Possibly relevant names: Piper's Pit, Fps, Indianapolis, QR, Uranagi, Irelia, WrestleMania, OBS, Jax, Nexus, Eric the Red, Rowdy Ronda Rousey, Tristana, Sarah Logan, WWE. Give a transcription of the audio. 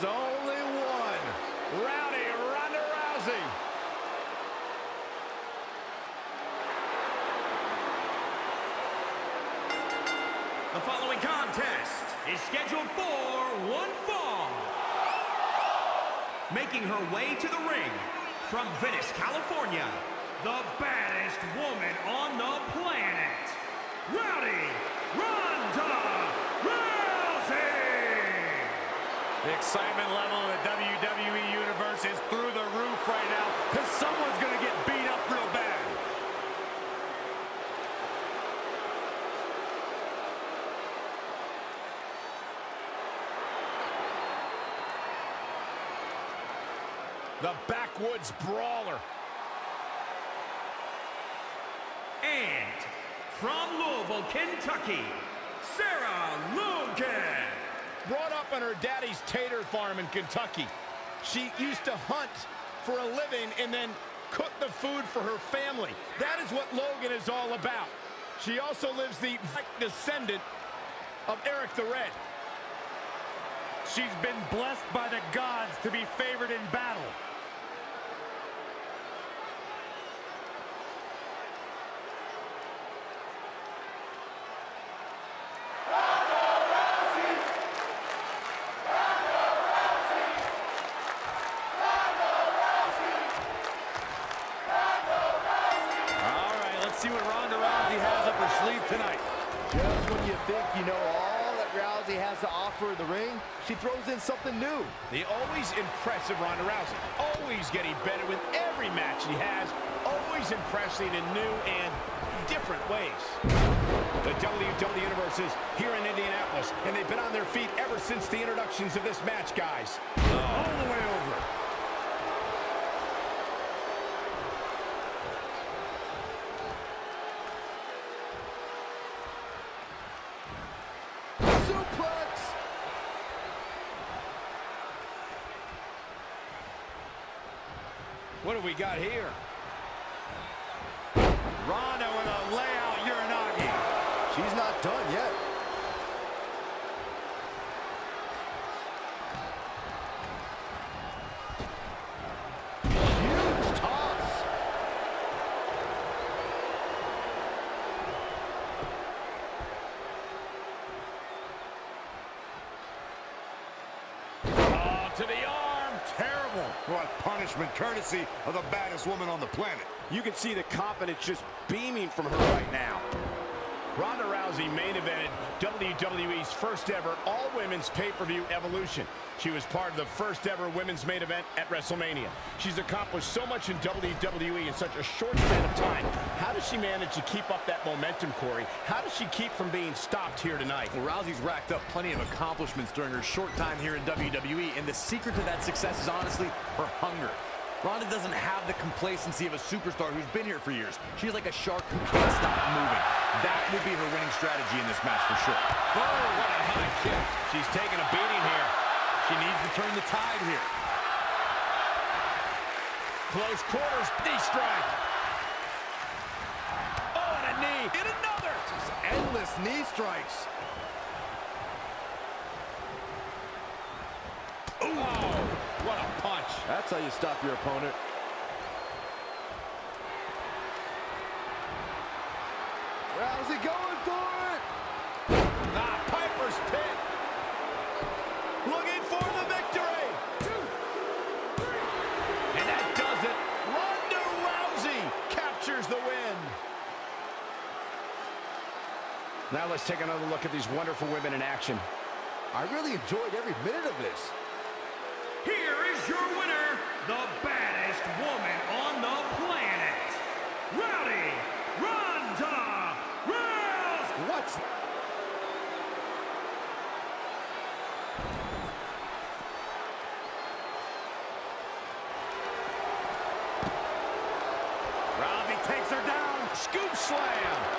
is only one. Rowdy Ronda Rousey. The following contest is scheduled for one fall. Making her way to the ring from Venice, California, the baddest woman on the planet, Rowdy Ronda Rousey! The excitement level of the WWE Universe is through the roof right now, because someone's going to get beat up real bad. The backwoods brawler. And from Louisville, Kentucky, Sarah Logan. Brought up on her daddy's tater farm in Kentucky. She used to hunt for a living and then cook the food for her family. That is what Logan is all about. She also lives the descendant of Eric the Red. She's been blessed by the gods to be favored in battle. Tonight. Just when you think you know all that Rousey has to offer in the ring, she throws in something new. The always impressive Ronda Rousey, always getting better with every match she has, always impressing in new and different ways. The WWE Universe is here in Indianapolis, and they've been on their feet ever since the introductions of this match, guys. All the way over. What do we got here? Ronda with a layout Uranagi. She's not done yet. Huge toss. Oh, to the arm. Terrible. What punishment, courtesy of the baddest woman on the planet. You can see the confidence just beaming from her right now. Ronda Rousey main evented WWE's first ever all-women's pay-per-view Evolution. She was part of the first ever women's main event at WrestleMania. She's accomplished so much in WWE in such a short span of time. How does she manage to keep up that momentum, Corey? How does she keep from being stopped here tonight? Well, Rousey's racked up plenty of accomplishments during her short time here in WWE, and the secret to that success is honestly her hunger. Ronda doesn't have the complacency of a superstar who's been here for years. She's like a shark who can't stop moving. That would be her winning strategy in this match for sure. Oh, what a high kick. She's taking a beating here. She needs to turn the tide here. Close quarters, knee strike. Oh, and a knee, and another. Just endless knee strikes. What a punch. That's how you stop your opponent. Rousey going for it. Piper's Pit. Looking for the victory. 2, 3. And that does it. Ronda Rousey captures the win. Now let's take another look at these wonderful women in action. I really enjoyed every minute of this. Here is your winner, the baddest woman on the planet, Rowdy Ronda Rousey. What's that? Rousey takes her down. Scoop slam.